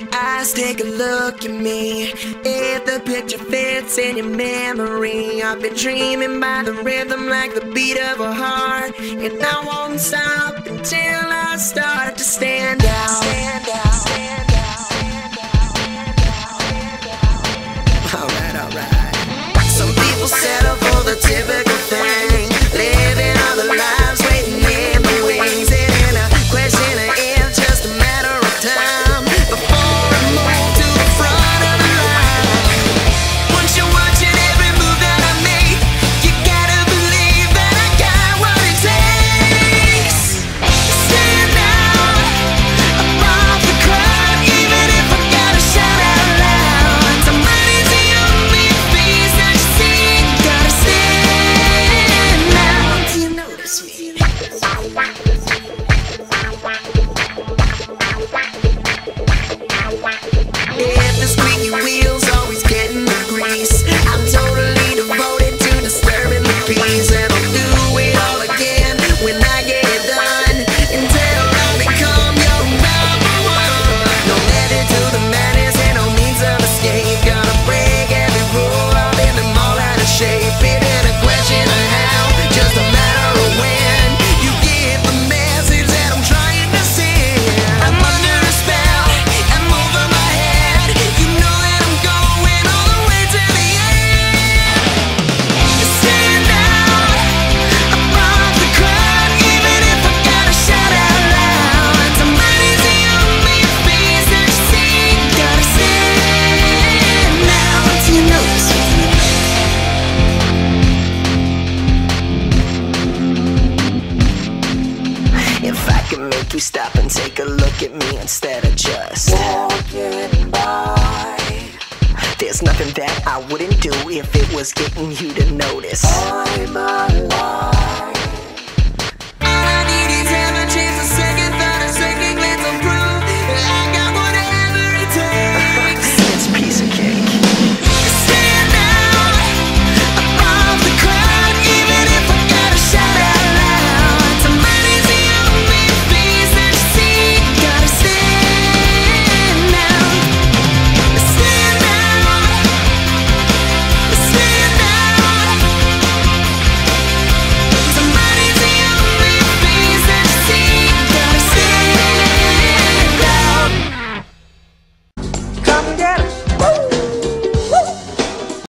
your eyes, take a look at me. If the picture fits in your memory, I've been dreaming by the rhythm like the beat of a heart, and I won't stop until I start to stand out. Stand out, stand out, stand out, stand out, stand out. Alright, alright. Some people settle for the typical thing, living all the lives waiting in the wings, and I question it. You stop and take a look at me instead of just walking by. There's nothing that I wouldn't do if it was getting you to notice I'm alive.